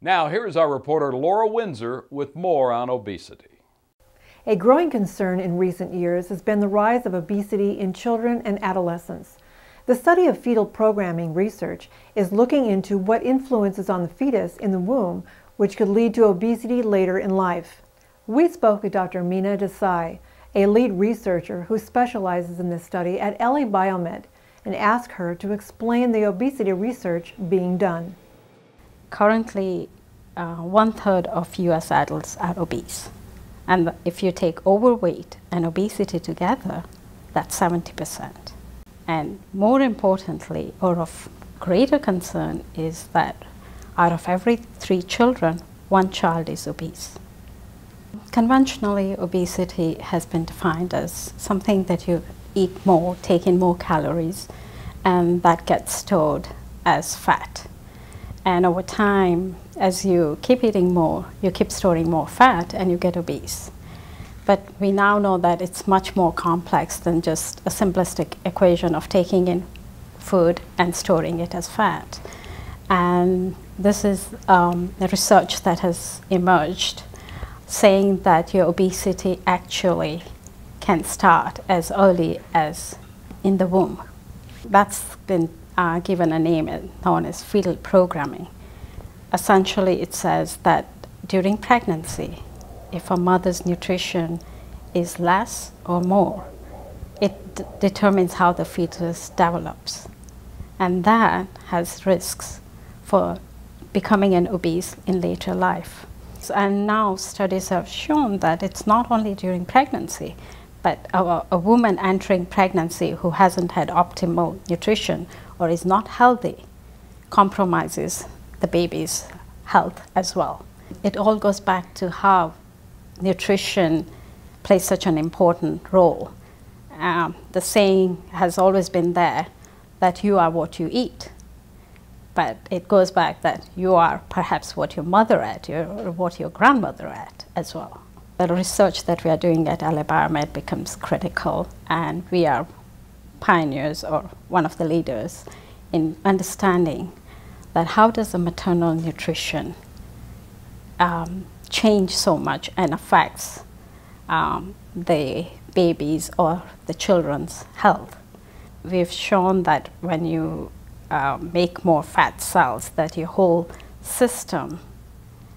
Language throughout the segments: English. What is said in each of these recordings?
Now, here is our reporter Laura Windsor with more on obesity. A growing concern in recent years has been the rise of obesity in children and adolescents. The study of fetal programming research is looking into what influences on the fetus in the womb, which could lead to obesity later in life. We spoke with Dr. Mina Desai, a lead researcher who specializes in this study at LA Biomed, and asked her to explain the obesity research being done. Currently, 1/3 of U.S. adults are obese. And if you take overweight and obesity together, that's 70%. And more importantly, or of greater concern, is that out of every 3 children, 1 child is obese. Conventionally, obesity has been defined as something that you eat more, take in more calories, and that gets stored as fat. And over time, as you keep eating more, you keep storing more fat and you get obese. But we now know that it's much more complex than just a simplistic equation of taking in food and storing it as fat. And this is the research that has emerged saying that your obesity actually can start as early as in the womb. That's been given a name known as fetal programming. Essentially, it says that during pregnancy, if a mother's nutrition is less or more, it determines how the fetus develops. And that has risks for becoming an obese in later life. And now studies have shown that it's not only during pregnancy, but a woman entering pregnancy who hasn't had optimal nutrition or is not healthy compromises the baby's health as well. It all goes back to how nutrition plays such an important role. The saying has always been there that you are what you eat, but it goes back that you are perhaps what your mother ate or what your grandmother ate as well. The research that we are doing at LA Biomed becomes critical, and we are pioneers or one of the leaders in understanding that how does the maternal nutrition change so much and affects the baby's or the children's health. We've shown that when you make more fat cells, that your whole system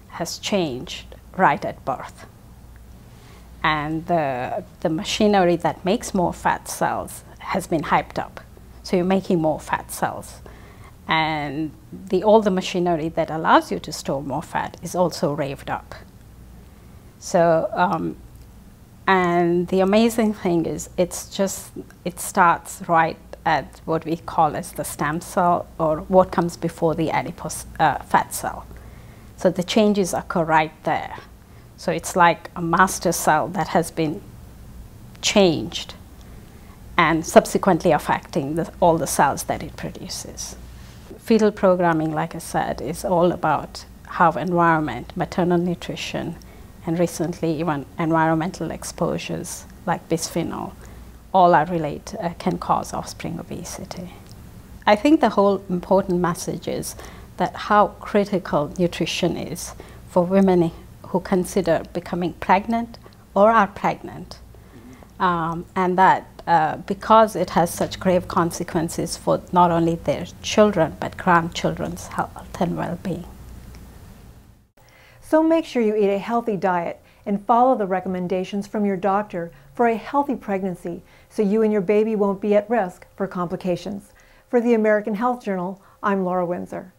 has changed right at birth. And the machinery that makes more fat cells has been hyped up. So you're making more fat cells. And all the machinery that allows you to store more fat is also raved up. So, and the amazing thing is it starts right at what we call as the stem cell, or what comes before the adipose fat cell. So the changes occur right there. So it's like a master cell that has been changed and subsequently affecting all the cells that it produces. Fetal programming, like I said, is all about how environment, maternal nutrition, and recently even environmental exposures like bisphenol, all are related, can cause offspring obesity. I think the whole important message is that how critical nutrition is for women who consider becoming pregnant or are pregnant, and that because it has such grave consequences for not only their children, but grandchildren's health and well-being. So make sure you eat a healthy diet and follow the recommendations from your doctor for a healthy pregnancy, so you and your baby won't be at risk for complications. For the American Health Journal, I'm Laura Windsor.